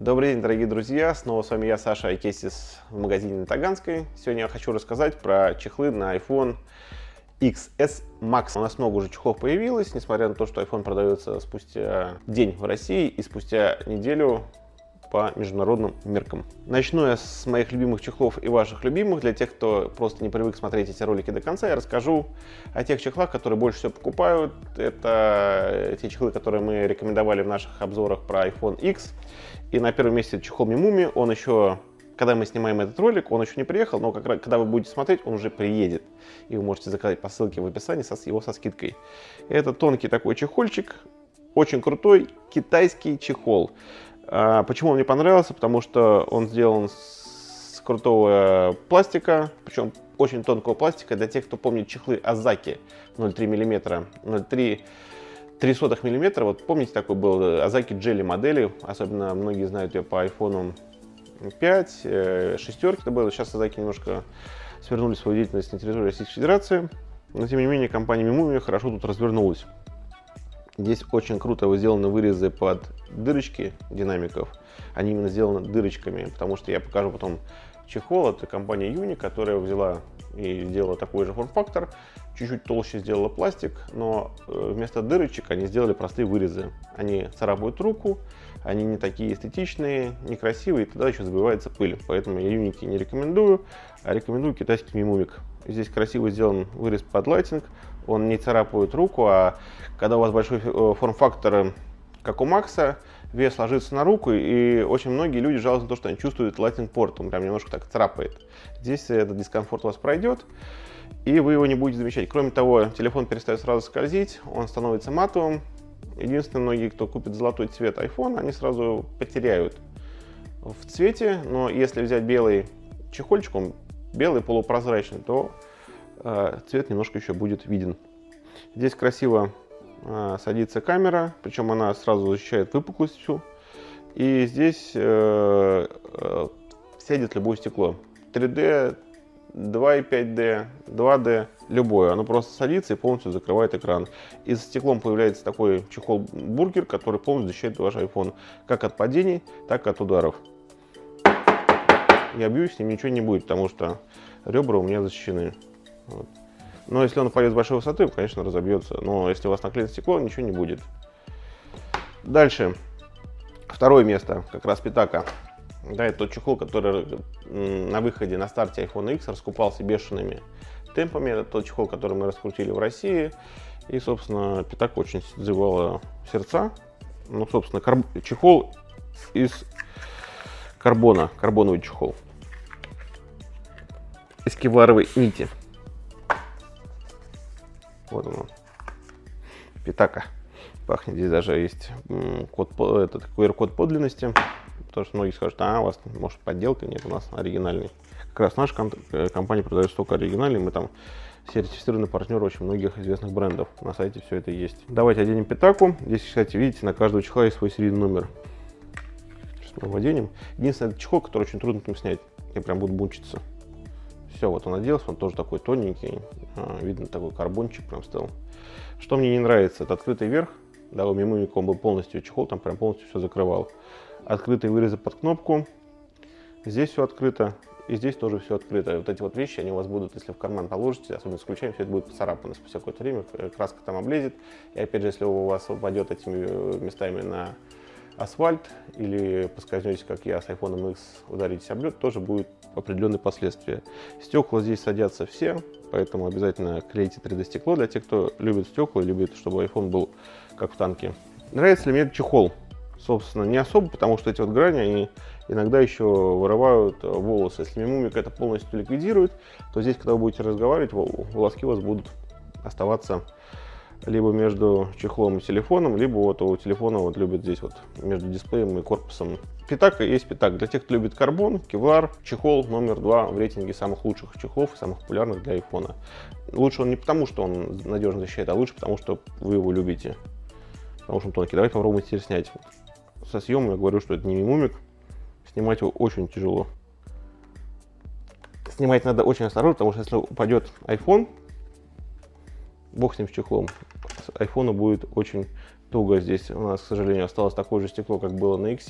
Добрый день, дорогие друзья! Снова с вами я, Саша, и Кейсис в магазине на Таганской. Сегодня я хочу рассказать про чехлы на iPhone XS Max. У нас много уже чехлов появилось, несмотря на то, что iPhone продается спустя день в России и спустя неделю по международным меркам. Начну я с моих любимых чехлов и ваших любимых. Для тех, кто просто не привык смотреть эти ролики до конца, я расскажу о тех чехлах, которые больше всего покупают. Это те чехлы, которые мы рекомендовали в наших обзорах про iPhone X. И на первом месте чехол Memumi. Он еще, когда мы снимаем этот ролик, он еще не приехал, но как раз, когда вы будете смотреть, он уже приедет. И вы можете заказать по ссылке в описании его со скидкой. Это тонкий такой чехольчик, очень крутой китайский чехол. Почему он мне понравился? Потому что он сделан с крутого пластика, причем очень тонкого пластика. Для тех, кто помнит чехлы Азаки 0,3 мм, 0,3 мм, вот помните, такой был Азаки Джелли модели, особенно многие знают ее по iPhone 5, шестерки это было. Сейчас Азаки немножко свернули свою деятельность на территории Российской Федерации, но тем не менее компания Memumi хорошо тут развернулась. Здесь очень круто сделаны вырезы под дырочки динамиков. Они именно сделаны дырочками, потому что я покажу потом чехол. Это компания Uniq, которая взяла и сделала такой же форм-фактор. Чуть-чуть толще сделала пластик, но вместо дырочек они сделали простые вырезы. Они царапают руку, они не такие эстетичные, некрасивые, и тогда еще забивается пыль. Поэтому я Uniq не рекомендую, а рекомендую китайский Memumi. Здесь красиво сделан вырез под лайтинг, он не царапает руку, а когда у вас большой форм-фактор, как у Макса, вес ложится на руку, и очень многие люди жалуются на то, что они чувствуют лайтинг-порт, он прям немножко так царапает. Здесь этот дискомфорт у вас пройдет, и вы его не будете замечать. Кроме того, телефон перестает сразу скользить, он становится матовым. Единственное, многие, кто купит золотой цвет iPhone, они сразу потеряют в цвете, но если взять белый чехольчик, он белый полупрозрачный, то цвет немножко еще будет виден. Здесь красиво садится камера, причем она сразу защищает выпуклость всю. И здесь сядет любое стекло. 3D, 2,5D, 2D, любое. Оно просто садится и полностью закрывает экран. И за стеклом появляется такой чехол-бургер, который полностью защищает ваш iPhone как от падений, так и от ударов. Я бью, с ним ничего не будет, потому что ребра у меня защищены. Вот. Но если он упадет с большой высоты, он, конечно, разобьется. Но если у вас наклеено стекло, ничего не будет. Дальше. Второе место. Как раз Pitaka. Да, это тот чехол, который на выходе, на старте iPhone X раскупался бешеными темпами. Это тот чехол, который мы раскрутили в России. И, собственно, Pitaka очень сдевала сердца. Ну, собственно, чехол из карбона, карбоновый чехол из кевларовой нити. Вот оно, Pitaka. Пахнет, здесь даже есть код, этот QR-код подлинности, потому что многие скажут, а у вас может подделка, нет, у нас оригинальный. Как раз наша компания продает столько оригинальный, мы там сертифицированный партнер очень многих известных брендов. На сайте все это есть. Давайте оденем Pitaka. Здесь, кстати, видите, на каждого чехла есть свой серийный номер. Мы оденем. Единственное, это чехол, который очень трудно там снять. Я прям буду мучиться. Все, вот он оделся, он тоже такой тоненький. Видно, такой карбончик прям стал. Что мне не нравится, это открытый верх. Да, у Memumi он был полностью чехол, там прям полностью все закрывал. Открытые вырезы под кнопку. Здесь все открыто. И здесь тоже все открыто. Вот эти вот вещи, они у вас будут, если в карман положите, особенно с ключами, все это будет поцарапано. Спустя какое-то время краска там облезет. И опять же, если у вас упадет этими местами на асфальт или поскользнетесь, как я, с iPhone X, ударитесь об лед, тоже будут определенные последствия. Стекла здесь садятся все, поэтому обязательно клейте 3D стекло для тех, кто любит стекла и любит, чтобы iPhone был как в танке. Нравится ли мне этот чехол? Собственно, не особо, потому что эти вот грани, они иногда еще вырывают волосы. Если Memumi это полностью ликвидирует, то здесь, когда вы будете разговаривать, волоски у вас будут оставаться либо между чехлом и телефоном, либо вот у телефона вот любят здесь вот между дисплеем и корпусом. Pitaka есть Pitaka. Для тех, кто любит карбон, кевлар, чехол номер 2 в рейтинге самых лучших чехлов и самых популярных для iPhone. Лучше он не потому, что он надежно защищает, а лучше потому, что вы его любите. Потому что он тонкий. Давайте попробуем теперь снять. Со съемом я говорю, что это не Memumi. Снимать его очень тяжело. Снимать надо очень осторожно, потому что если упадет iPhone, бог с ним, с чехлом. С iPhone будет очень туго. Здесь у нас, к сожалению, осталось такое же стекло, как было на X.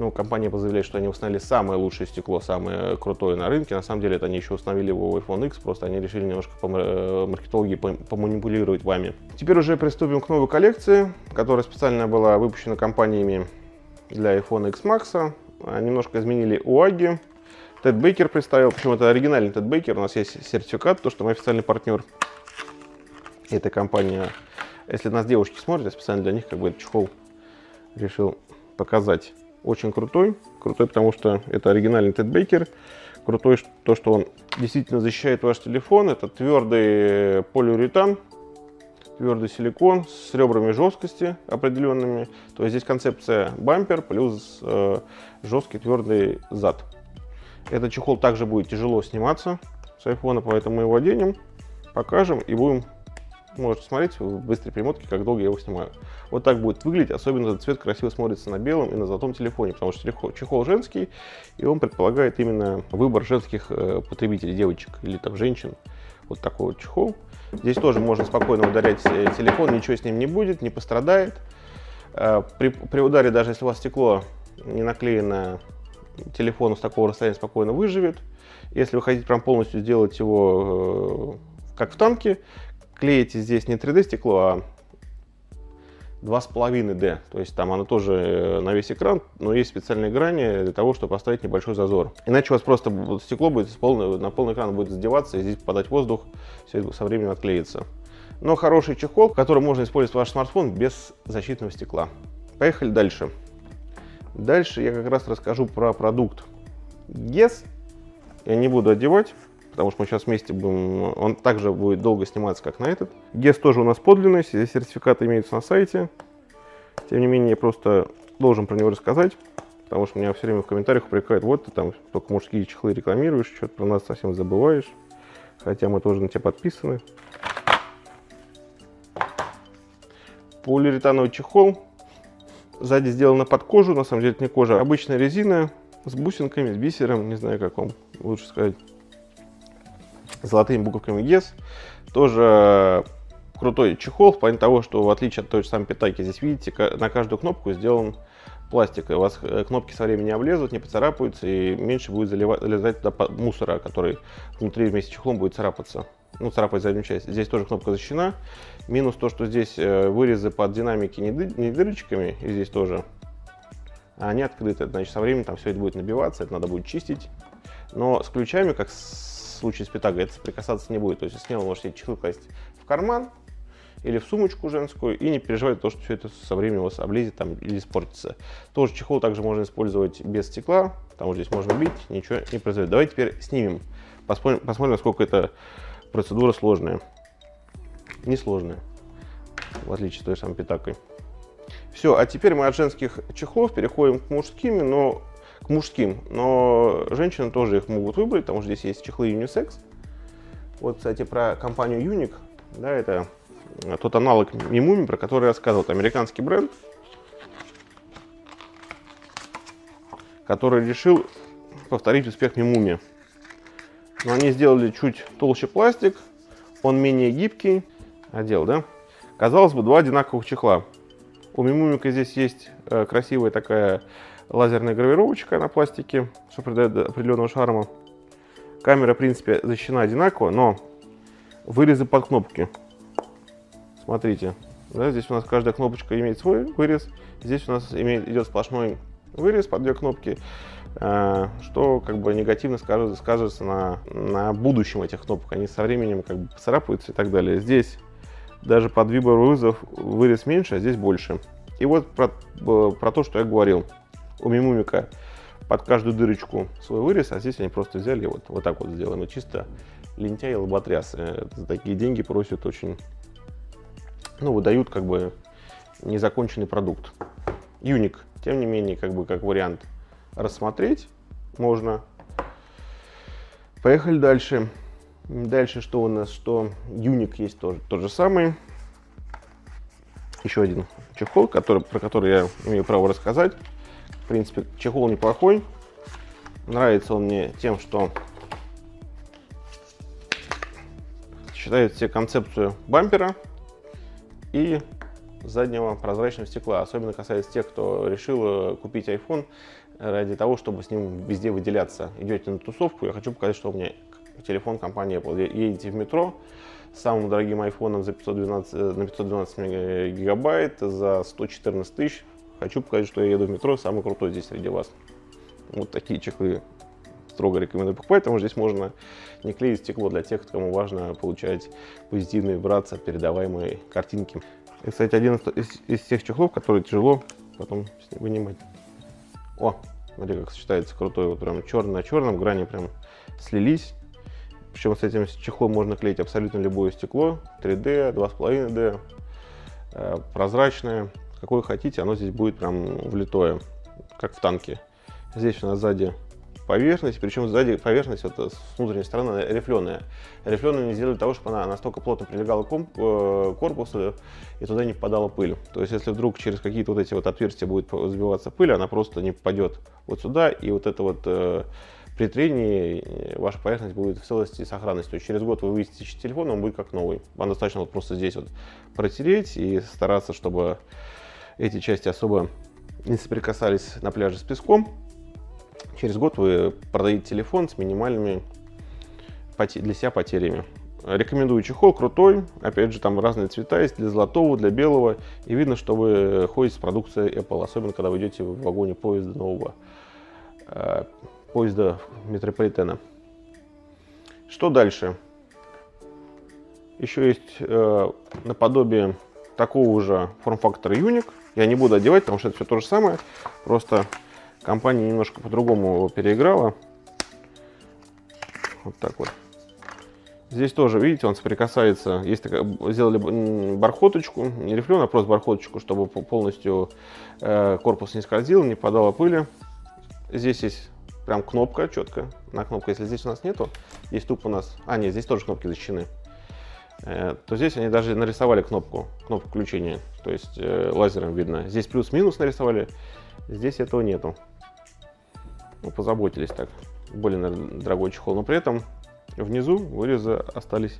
Ну, компания заявляет, что они установили самое лучшее стекло, самое крутое на рынке. На самом деле, это они еще установили его в iPhone X, просто они решили немножко маркетологи поманипулировать вами. Теперь уже приступим к новой коллекции, которая специально была выпущена компаниями для iPhone X Max. Немножко изменили UAG. Тед Бейкер представил, причем это оригинальный Тед Бейкер, у нас есть сертификат, то, что мы официальный партнер этой компании. Если нас девушки смотрят, я специально для них как бы этот чехол решил показать. Очень крутой, крутой, потому что это оригинальный Тед Бейкер. Крутой то, что он действительно защищает ваш телефон, это твердый полиуретан, твердый силикон с ребрами жесткости определенными. То есть здесь концепция бампер плюс жесткий твердый зад. Этот чехол также будет тяжело сниматься с айфона, поэтому мы его оденем, покажем и будем, можете смотреть в быстрой перемотке, как долго я его снимаю. Вот так будет выглядеть, особенно этот цвет красиво смотрится на белом и на золотом телефоне, потому что чехол женский, и он предполагает именно выбор женских потребителей, девочек или там женщин. Вот такой вот чехол. Здесь тоже можно спокойно ударять телефон, ничего с ним не будет, не пострадает. При ударе, даже если у вас стекло не наклеено, телефон с такого расстояния спокойно выживет. Если вы хотите прям полностью сделать его как в танке, клеите здесь не 3D стекло, а 2,5D. То есть там оно тоже на весь экран, но есть специальные грани для того, чтобы поставить небольшой зазор. Иначе у вас просто стекло будет на полный экран будет задеваться, и здесь попадать воздух, все это со временем отклеится. Но хороший чехол, который можно использовать ваш смартфон без защитного стекла. Поехали дальше. Дальше я как раз расскажу про продукт Guess. Я не буду одевать, потому что мы сейчас вместе будем. Он также будет долго сниматься, как на этот. Guess тоже у нас подлинный, здесь сертификаты имеются на сайте. Тем не менее, я просто должен про него рассказать, потому что меня все время в комментариях упрекают: вот ты там только мужские чехлы рекламируешь, что-то про нас совсем забываешь. Хотя мы тоже на тебя подписаны. Полиуретановый чехол. Сзади сделано под кожу, на самом деле это не кожа, обычная резина с бусинками, с бисером, не знаю как вам лучше сказать, золотыми буковками Guess. Тоже крутой чехол в плане того, что в отличие от той же самой Питаки, здесь видите, на каждую кнопку сделан пластик, и у вас кнопки со временем не облезут, не поцарапаются и меньше будет залезать туда мусора, который внутри вместе с чехлом будет царапаться. Ну, царапать заднюю часть. Здесь тоже кнопка защищена. Минус то, что здесь вырезы под динамики не дырочками, и здесь тоже они открыты. Значит, со временем там все это будет набиваться, это надо будет чистить. Но с ключами, как в случае с Питагой, это соприкасаться не будет. То есть смело можете эти чехлы класть в карман или в сумочку женскую и не переживать то, что все это со временем у вас облезет там или испортится. Тоже чехол также можно использовать без стекла. Там здесь можно бить, ничего не произойдет. Давайте теперь снимем, посмотрим, насколько это процедура сложная. Несложная, в отличие от той же самой Питакой. Все, а теперь мы от женских чехлов переходим к мужским, но женщины тоже их могут выбрать, потому что здесь есть чехлы unisex. Вот, кстати, про компанию Uniq, да, это тот аналог Memumi, про который я рассказывал, это американский бренд, который решил повторить успех Memumi. Но они сделали чуть толще пластик, он менее гибкий. Одел, да? Казалось бы, два одинаковых чехла. У Memumi здесь есть красивая такая лазерная гравировочка на пластике, что придает определенного шарма. Камера, в принципе, защищена одинаково, но вырезы под кнопки. Смотрите, да, здесь у нас каждая кнопочка имеет свой вырез. Здесь у нас идет сплошной вырез под две кнопки, что как бы негативно скажется на будущем этих кнопок. Они со временем как бы поцарапаются и так далее. Здесь даже под выбор вызов вырез меньше, а здесь больше. И вот про то, что я говорил. У Memumi под каждую дырочку свой вырез, а здесь они просто взяли и вот так вот сделали. Чисто лентяи и лоботрясы. За такие деньги просят очень, ну, выдают как бы незаконченный продукт. Uniq, тем не менее, как бы как вариант рассмотреть можно. Поехали дальше. Дальше что у нас? Что Uniq есть тоже тот же самый. Еще один чехол, про который я имею право рассказать. В принципе, чехол неплохой. Нравится он мне тем, что считает себе концепцию бампера и заднего прозрачного стекла. Особенно касается тех, кто решил купить iPhone ради того, чтобы с ним везде выделяться. Идете на тусовку, я хочу показать, что у меня телефон компании Apple. Едете в метро с самым дорогим iPhone за 512 гигабайт за 114 тысяч. Хочу показать, что я еду в метро, самый крутой здесь среди вас. Вот такие чехлы строго рекомендую покупать, потому что здесь можно не клеить стекло для тех, кому важно получать позитивные вибрации, передаваемые картинки. Это, кстати, один из тех чехлов, которые тяжело потом вынимать. О, смотри, как сочетается крутой, вот прям черный на черном, грани прям слились. Причем с этим чехлом можно клеить абсолютно любое стекло, 3D, 2,5D, прозрачное, какое хотите, оно здесь будет прям влитое, как в танке. Здесь у нас сзади поверхность, причем сзади поверхность вот, с внутренней стороны рифленая. Рифленую не сделали того, чтобы она настолько плотно прилегала к корпусу и туда не попадала пыль. То есть если вдруг через какие-то вот эти вот отверстия будет взбиваться пыль, она просто не попадет вот сюда, и вот это вот при трении ваша поверхность будет в целости и сохранности. То есть через год вы вытащите телефон, он будет как новый. Вам достаточно вот просто здесь вот протереть и стараться, чтобы эти части особо не соприкасались на пляже с песком. Через год вы продаете телефон с минимальными для себя потерями. Рекомендую чехол, крутой. Опять же, там разные цвета есть, для золотого, для белого. И видно, что вы ходите с продукцией Apple, особенно когда вы идете в вагоне поезда нового, поезда метрополитена. Что дальше? Еще есть наподобие такого же форм-фактора Uniq. Я не буду одевать, потому что это все то же самое. Просто компания немножко по-другому его переиграла. Вот так вот. Здесь тоже, видите, он соприкасается. Есть такая, сделали бархоточку, не рифлен, а просто бархоточку, чтобы полностью корпус не скользил, не подало пыли. Здесь есть прям кнопка четко. На кнопку, если здесь у нас нету, здесь тупо у нас... А, нет, здесь тоже кнопки защищены. То здесь они даже нарисовали кнопку включения, то есть лазером видно. Здесь плюс-минус нарисовали, здесь этого нету. Ну, позаботились так. Более, наверное, дорогой чехол, но при этом внизу вырезы остались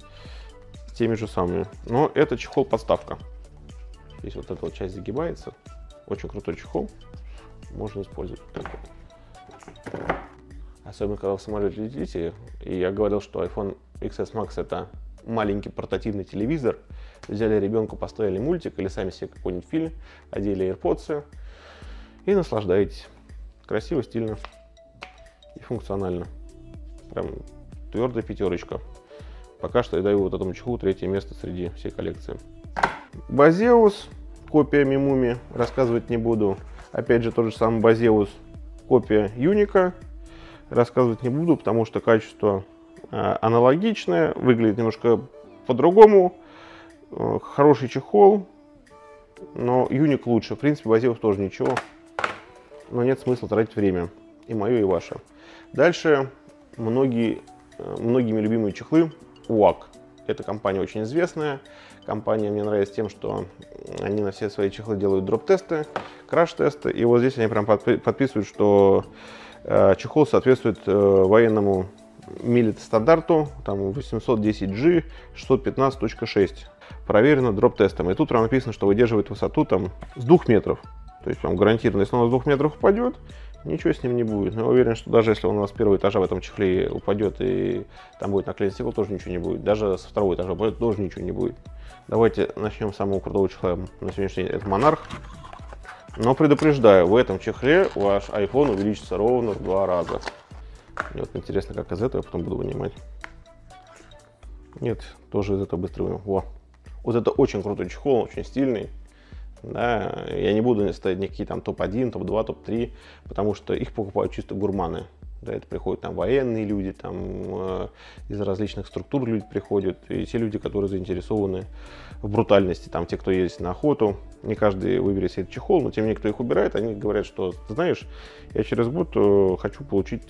теми же самыми. Но это чехол-подставка. Здесь вот эта вот часть загибается. Очень крутой чехол, можно использовать. Особенно, когда в самолете летите. И я говорил, что iPhone XS Max это маленький портативный телевизор, взяли ребенку, поставили мультик или сами себе какой-нибудь фильм, одели AirPods и наслаждаетесь. Красиво, стильно и функционально. Прям твердая пятерочка. Пока что я даю вот этому чехлу третье место среди всей коллекции. Baseus, копия Memumi, рассказывать не буду. Опять же, тот же самый Baseus, копия Uniq, рассказывать не буду, потому что качество аналогичная, выглядит немножко по-другому, хороший чехол, но Uniq лучше. В принципе, Baseus тоже ничего, но нет смысла тратить время, и мое, и ваше. Дальше многими любимые чехлы UAG. Эта компания очень известная. Компания мне нравится тем, что они на все свои чехлы делают дроп-тесты, краш-тесты, и вот здесь они прям подписывают, что чехол соответствует военному милит-стандарту, там 810G 615.6, проверено дроп-тестом. И тут прям написано, что выдерживает высоту там с 2 метров. То есть прям гарантированно, если он с 2 метров упадет, ничего с ним не будет. Но я уверен, что даже если он у нас с первого этажа в этом чехле упадет и там будет наклеен стекло, тоже ничего не будет. Даже со второго этажа упадет, тоже ничего не будет. Давайте начнем с самого крутого чехла на сегодняшний день. Это Monarch. Но предупреждаю, в этом чехле ваш iPhone увеличится ровно в 2 раза. Мне вот интересно, как из этого я потом буду вынимать. Нет, тоже из этого быстро вынимаю. Во. Вот это очень крутой чехол, очень стильный. Да, я не буду ставить никакие там топ-1, топ-2, топ-3, потому что их покупают чисто гурманы. Да, это приходят там военные люди, там из различных структур люди приходят. И те люди, которые заинтересованы в брутальности, там те, кто ездит на охоту. Не каждый выберет себе этот чехол, но тем не менее, кто их убирает, они говорят, что, ты знаешь, я через год хочу получить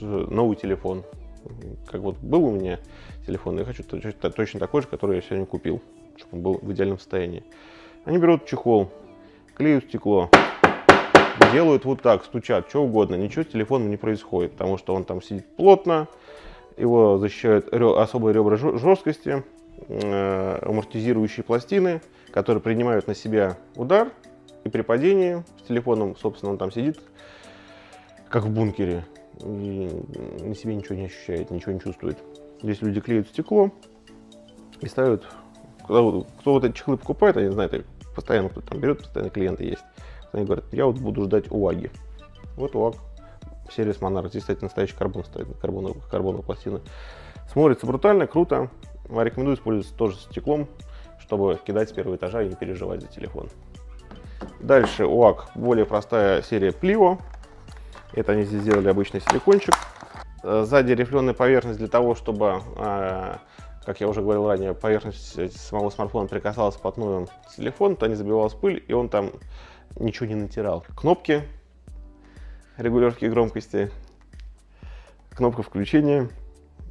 новый телефон. Как вот был у меня телефон, я хочу точно такой же, который я сегодня купил, чтобы он был в идеальном состоянии. Они берут чехол, клеют стекло, делают вот так, стучат, что угодно, ничего с телефоном не происходит, потому что он там сидит плотно, его защищают особые ребра жесткости, амортизирующие пластины, которые принимают на себя удар, и при падении с телефоном, собственно, он там сидит, как в бункере, и на себе ничего не ощущает, ничего не чувствует. Здесь люди клеят стекло и ставят... Кто вот эти чехлы покупает, я не знаю, постоянно кто-то там берет, постоянно клиенты есть. Они говорят, я вот буду ждать UAG. Вот UAG, серия с Monarch. Здесь, кстати, настоящий карбон стоит, карбоновые пластины. Смотрится брутально, круто. Рекомендую использовать тоже с стеклом, чтобы кидать с первого этажа и не переживать за телефон. Дальше UAG, более простая серия Plio. Это они здесь сделали обычный силикончик. Сзади рифленая поверхность для того, чтобы, как я уже говорил ранее, поверхность самого смартфона прикасалась вплотную к телефону, то не забивалась пыль, и он там ничего не натирал. Кнопки регулировки громкости, кнопка включения.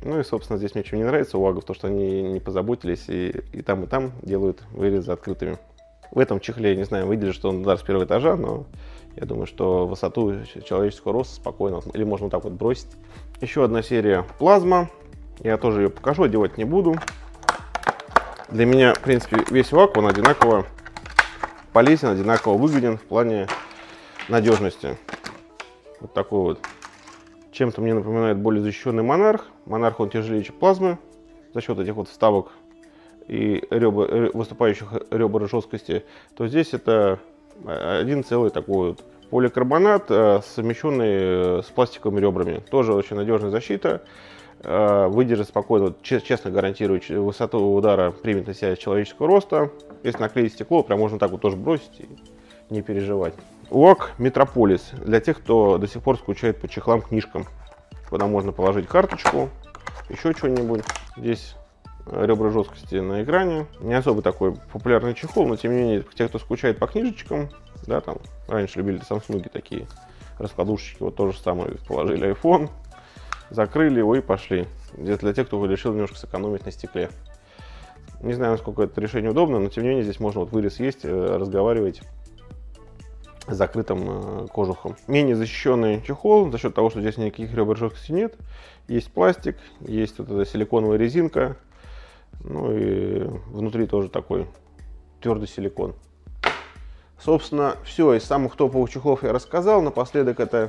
Ну и, собственно, здесь мне чем не нравится у UAG, то, что они не позаботились и там делают вырезы открытыми. В этом чехле, я не знаю, выделили, что он удар с первого этажа, но я думаю, что высоту человеческого роста спокойно, или можно вот так вот бросить. Еще одна серия Plasma. Я тоже ее покажу, одевать не буду. Для меня, в принципе, весь UAG, он одинаково полезен, одинаково выгоден в плане надежности. Вот такой вот. Чем-то мне напоминает более защищенный Monarch. Monarch, он тяжелее, чем Plasma. За счет этих вот вставок и выступающих ребер жесткости, то здесь это один целый такой вот поликарбонат, совмещенный с пластиковыми ребрами. Тоже очень надежная защита. Выдержит спокойно, честно гарантирую, высоту удара примет на себя человеческого роста. Если наклеить стекло, прям можно так вот тоже бросить и не переживать. UAG Metropolis для тех, кто до сих пор скучает по чехлам, книжкам. Куда можно положить карточку, еще что-нибудь. Здесь ребра жесткости на экране. Не особо такой популярный чехол, но тем не менее, те, кто скучает по книжечкам, да, там раньше любили Samsung такие раскладушечки, вот то же самое положили iPhone. Закрыли его и пошли. Здесь для тех, кто решил немножко сэкономить на стекле. Не знаю, насколько это решение удобно, но тем не менее здесь можно вот вырез есть, разговаривать с закрытым кожухом. Менее защищенный чехол за счет того, что здесь никаких ребер жесткости нет. Есть пластик, есть вот эта силиконовая резинка. Ну и внутри тоже такой твердый силикон. Собственно, все из самых топовых чехлов я рассказал. Напоследок это...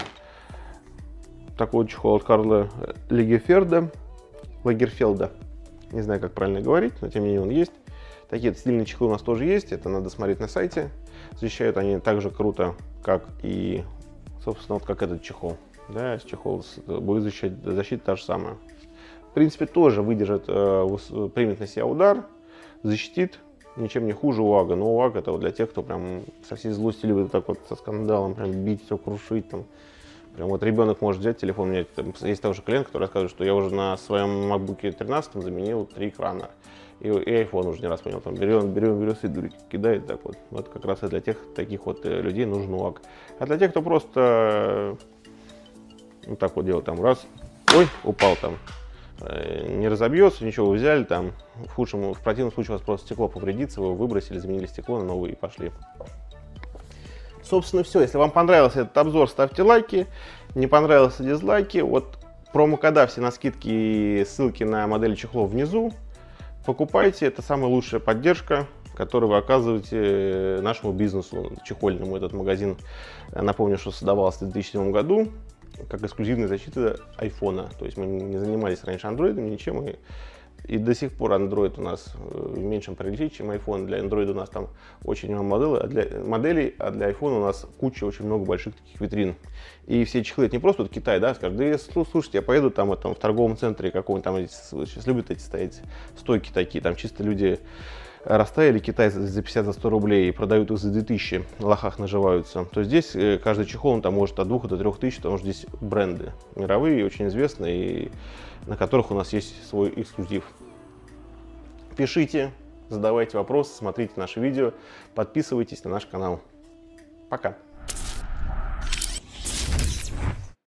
такой вот чехол от Карла Лагерфельда. Не знаю, как правильно говорить, но тем не менее он есть. Такие стильные чехлы у нас тоже есть, это надо смотреть на сайте. Защищают они так же круто, как и, собственно, вот как этот чехол. Да, чехол будет защищать, защита та же самая. В принципе, тоже выдержит, примет на себя удар, защитит. Ничем не хуже UAG, но UAG это вот для тех, кто прям со всей злости любит так вот со скандалом прям бить, все крушить там. Прям вот ребенок может взять телефон, у меня есть того же клиент, который рассказывает, что я уже на своем MacBook 13 заменил 3 экрана. И iPhone уже не раз понял, там берем, кидает так вот. Вот как раз и для тех таких вот людей нужен UAG. А для тех, кто просто вот так вот делает, там раз, ой, упал там, не разобьется, ничего, взяли там, в противном случае у вас просто стекло повредится, вы его выбросили, заменили стекло на новое и пошли. Собственно, все. Если вам понравился этот обзор, ставьте лайки. Не понравился, дизлайки. Вот промокода все на скидки и ссылки на модели чехлов внизу. Покупайте. Это самая лучшая поддержка, которую вы оказываете нашему бизнесу чехольному. Этот магазин, напомню, что создавался в 2007 году как эксклюзивная защита айфона. То есть мы не занимались раньше андроидом, ничем. И до сих пор Android у нас в меньшем приличии, чем iPhone. Для Android у нас там очень много моделей, а для iPhone у нас куча, очень много больших таких витрин. И все чехлы, это не просто вот Китай, да, скажут, да, слушайте, я поеду там, в торговом центре какого-нибудь, там сейчас любят эти стоять стойки такие, там чисто люди растаяли Китай за 50-100 рублей и продают их за 2000, на лохах наживаются, то здесь каждый чехол он там может от 2 до 3 тысяч, потому что здесь бренды мировые, очень известные, и на которых у нас есть свой эксклюзив. Пишите, задавайте вопросы, смотрите наши видео, подписывайтесь на наш канал. Пока!